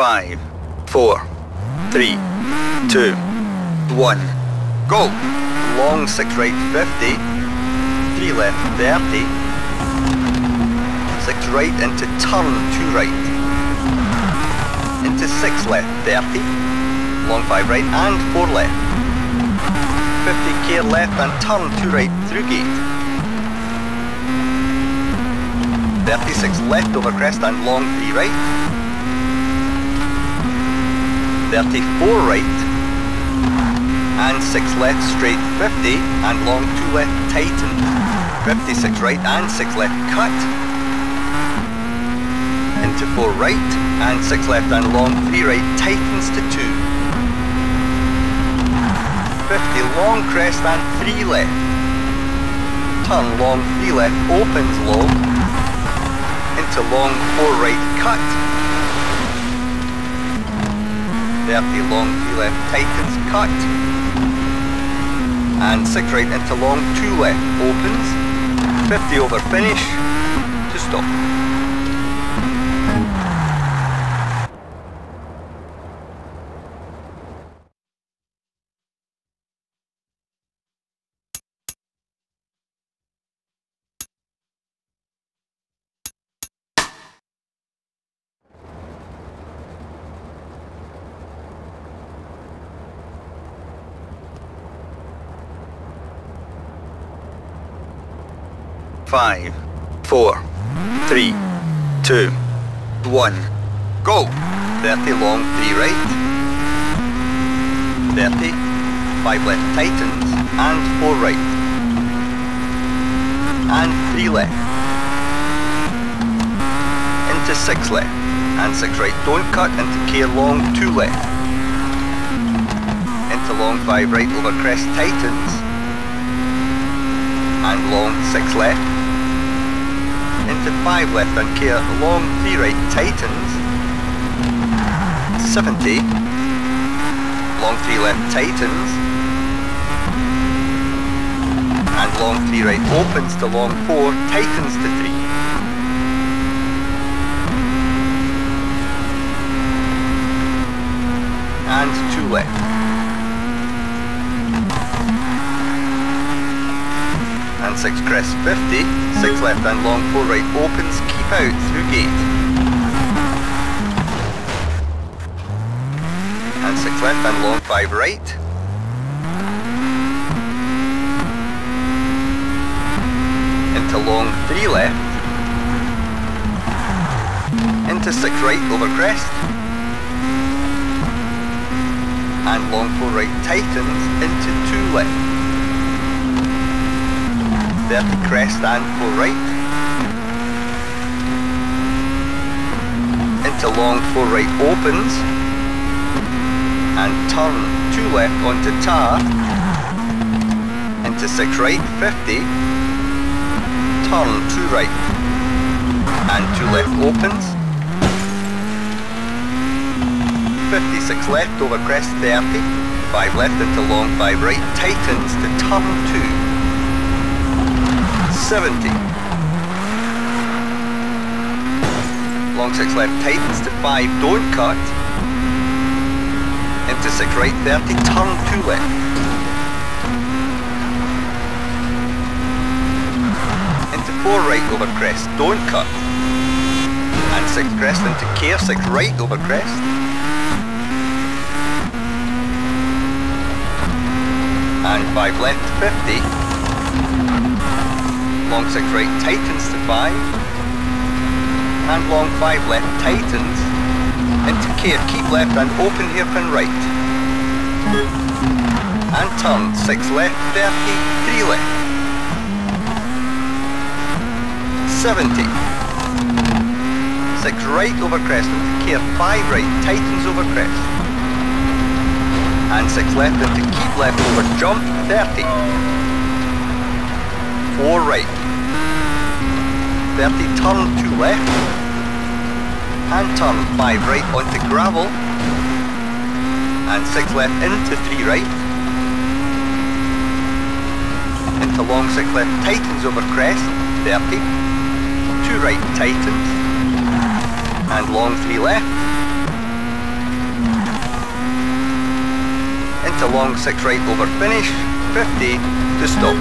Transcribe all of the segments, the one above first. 5, 4, 3, 2, 1, go! Long 6 right 50, 3 left 30, 6 right into turn 2 right, into 6 left 30, long 5 right and 4 left. 50k left and turn to right through gate. 36 left over crest and long 3 right. 34 right. And 6 left straight 50 and long 2 left tighten. 56 right and 6 left cut. Into 4 right and 6 left and long 3 right tightens to 2. 50 long crest and 3 left. Turn long 3 left opens low. Into long 4 right cut. 30 long 3 left tightens cut. And 6 right into long 2 left opens. 50 over finish to stop. Five, four, three, two, one, go! 30 long, 3 right. 30, 5 left tightens, and 4 right. And 3 left. Into 6 left, and 6 right, don't cut, into K long, 2 left. Into long, 5 right, over crest tightens. And long, 6 left. Into 5 left and care, long 3 right tightens, 70, long 3 left tightens, and long 3 right opens to long 4, tightens to 3. 2 left. And 6 crest 50, 6 left and long 4 right opens, keep out through gate. And 6 left and long 5 right. Into long 3 left. Into 6 right over crest. And long 4 right tightens into 2 left. 30 crest and 4 right. Into long 4 right opens. And turn 2 left onto tar. Into 6 right 50. Turn 2 right. And 2 left opens. 56 left over crest 30. 5 left into long 5 right tightens to turn 2. 70. Long 6 left tightens to 5, don't cut. Into 6 right 30, turn 2 left. Into 4 right over crest, don't cut. And 6 crest into care, 6 right over crest. And 5 left 50. Long 6 right tightens to 5, and long 5 left tightens, into care, keep left and open hairpin right, and turn 6 left, 30, 3 left, 70, 6 right over crest, into care, 5 right tightens over crest, and 6 left into keep left over jump, 30, 4 right, 30 turn 2 left, and turn 5 right onto gravel, and 6 left into 3 right, into long 6 left tightens over crest, 30, 2 right tightens, and long 3 left, to long 6 right over finish, 50 to stop.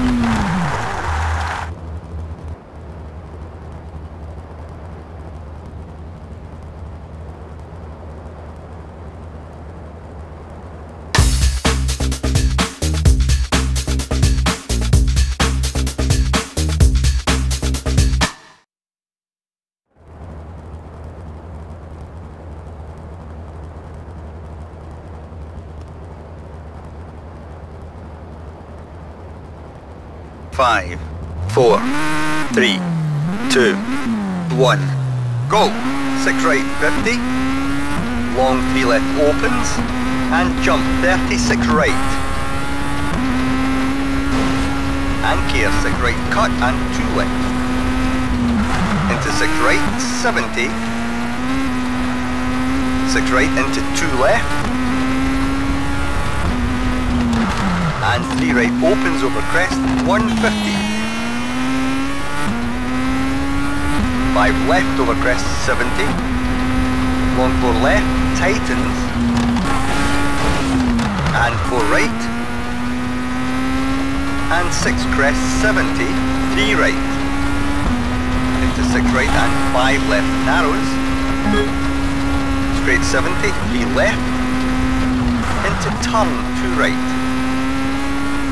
Five, four, three, two, one, go! 6 right, 50, long 3 left opens, and jump 36 right. And gear 6 right, cut, and 2 left. Into 6 right, 70. 6 right, into 2 left. And 3 right opens over crest, 150. 5 left over crest, 70. Long 4 left, tightens. And 4 right. And 6 crest, 70. 3 right. Into 6 right and 5 left narrows. Straight 70, 3 left. Into turn, 2 right.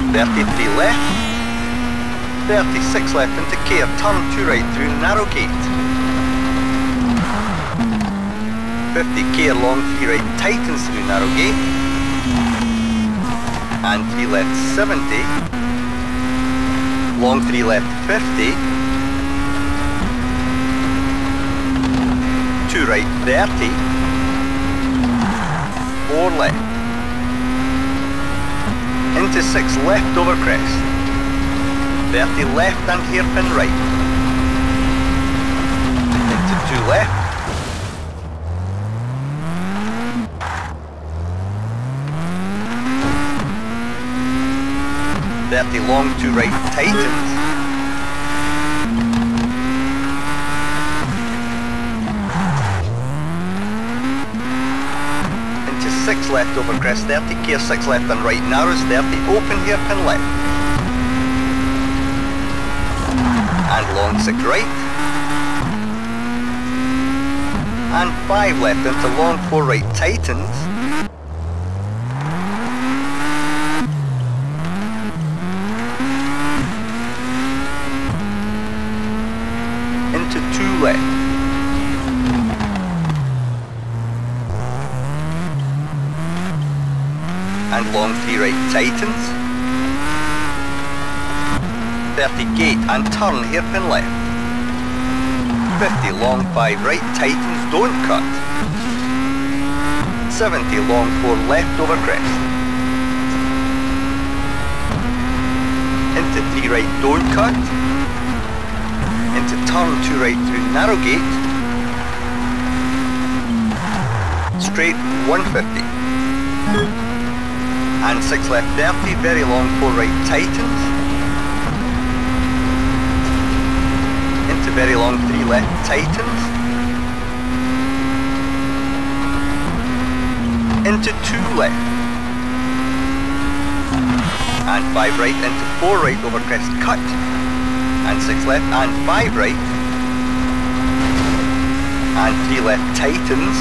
33 left, 36 left into care, turn 2 right through narrow gate. 50 care long 3 right tightens through narrow gate. And 3 left 70. Long 3 left 50. 2 right 30. 4 left. Into 6 left over crest, 30 left and hairpin right, into 2 left, long 2 right tightens, 6 left over crest, 30 gear, 6 left and right narrows, 30 open hairpin left. And long 6 right. And 5 left into long 4 right tightens. Into 2 left. 3 right tightens, 30 gate and turn hairpin left, 50 long 5 right tightens, don't cut, 70 long 4 left over crest, into 3 right don't cut, into turn 2 right through narrow gate, straight 150. And 6 left 30, very long 4 right tightens. Into very long 3 left tightens. Into 2 left. And 5 right into 4 right over crest cut. And 6 left and 5 right. And 3 left tightens.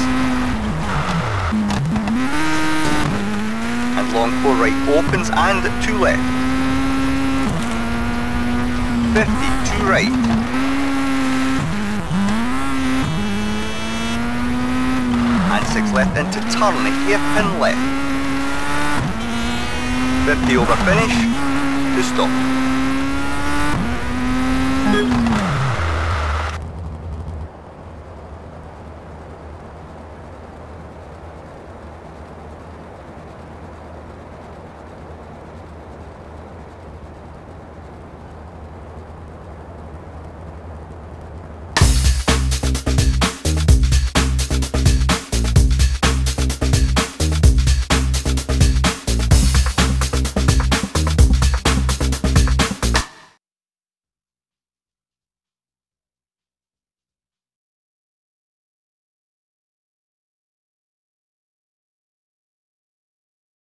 Long 4 right opens and 2 left. 50, 2 right. And 6 left into turn, hairpin left. 50 over finish to stop.